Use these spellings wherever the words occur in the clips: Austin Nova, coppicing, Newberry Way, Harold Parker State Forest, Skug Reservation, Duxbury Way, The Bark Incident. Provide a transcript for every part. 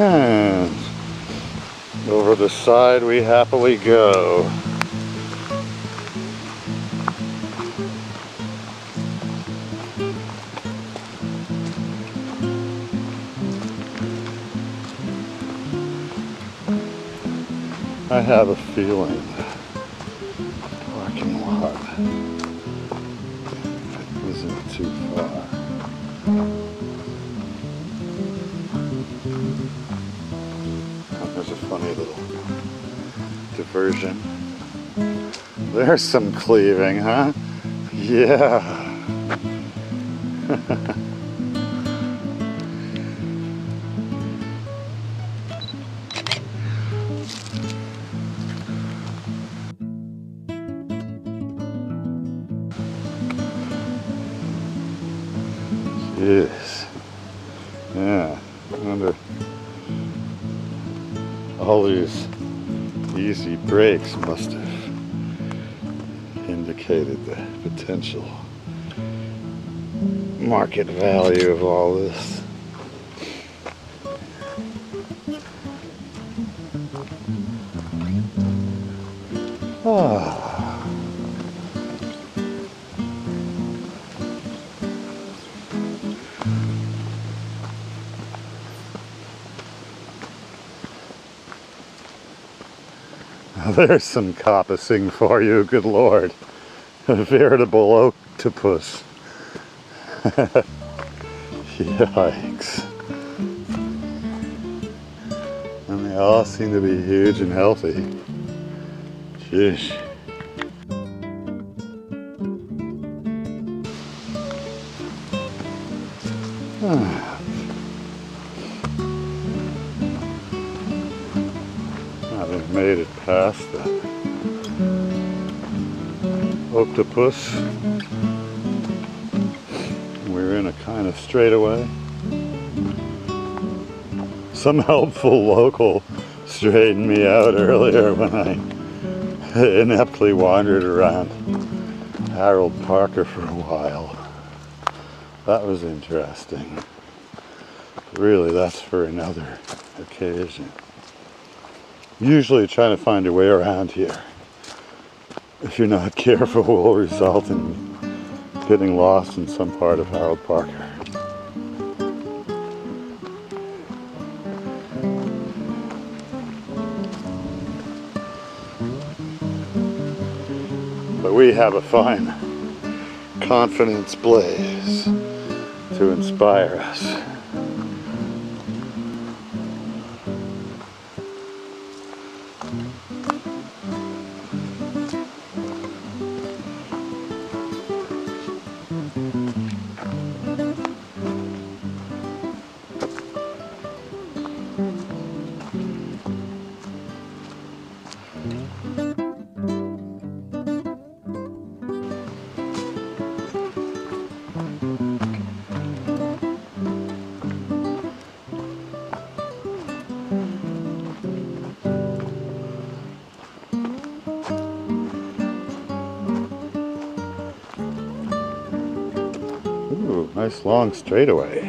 And over the side we happily go. I have a feeling the parking lot isn't too far. There's a funny little diversion. There's some cleaving, huh? Yeah. Yes. Yeah. I wonder all these easy breaks must have indicated the potential market value of all this. Ah. There's some coppicing for you, good lord. A veritable octopus. Yikes. And they all seem to be huge and healthy. Sheesh. I've made it past the octopus. We're in a kind of straightaway. Some helpful local straightened me out earlier when I ineptly wandered around Harold Parker for a while. That was interesting. But really, that's for another occasion. Usually trying to find a way around here, if you're not careful, will result in getting lost in some part of Harold Parker. But we have a fine confidence blaze to inspire us. Nice long straightaway.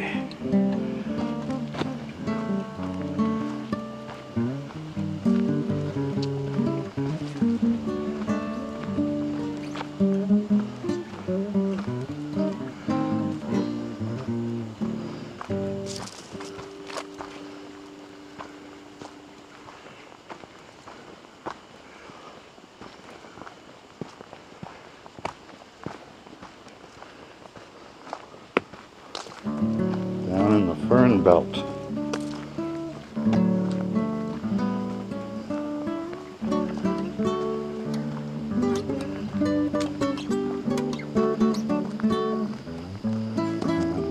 Down in the fern belt.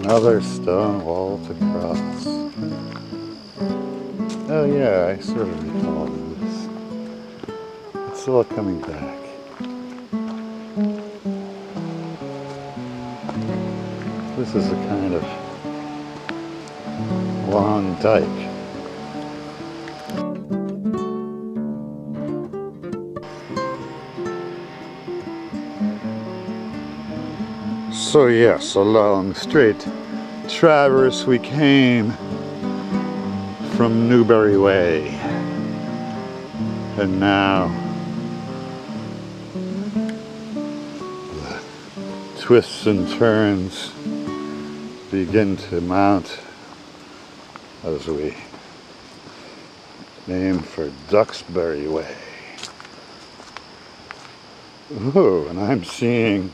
Another stone wall to cross. Oh yeah, I sort of recall this. It's all coming back. This is a kind of long dike So yes, along Straight Traverse we came from Newberry Way, and now the twists and turns begin to mount as we aim for Duxbury Way. Ooh, and I'm seeing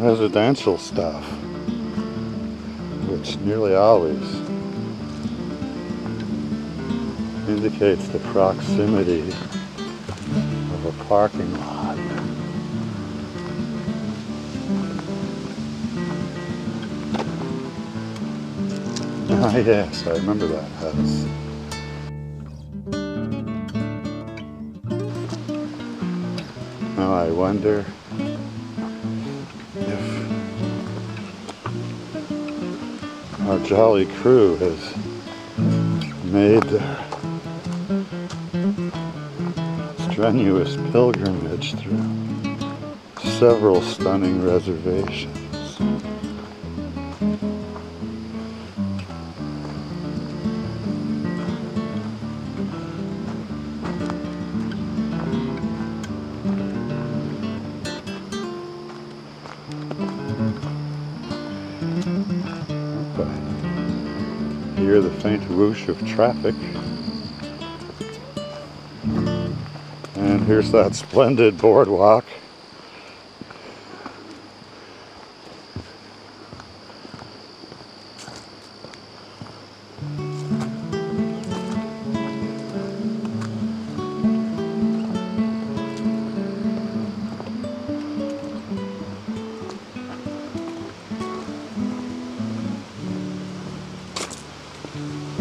residential stuff, which nearly always indicates the proximity of a parking lot. Ah yes, I remember that house. Now I wonder if our jolly crew has made their strenuous pilgrimage through several stunning reservations. Hear the faint whoosh of traffic, and here's that splendid boardwalk.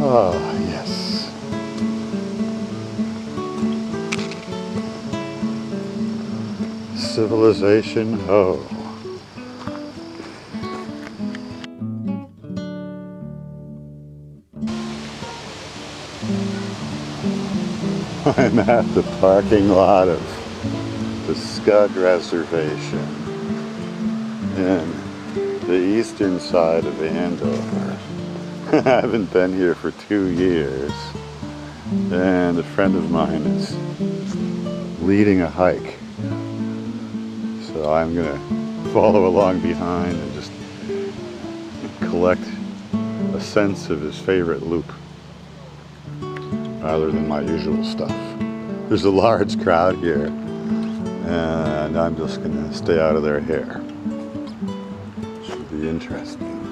Oh, yes. Civilization ho. I'm at the parking lot of the Skug Reservation in the eastern side of Andover. I haven't been here for 2 years, and a friend of mine is leading a hike, so I'm gonna follow along behind and just collect a sense of his favorite loop rather than my usual stuff. There's a large crowd here, and I'm just gonna stay out of their hair. Should be interesting.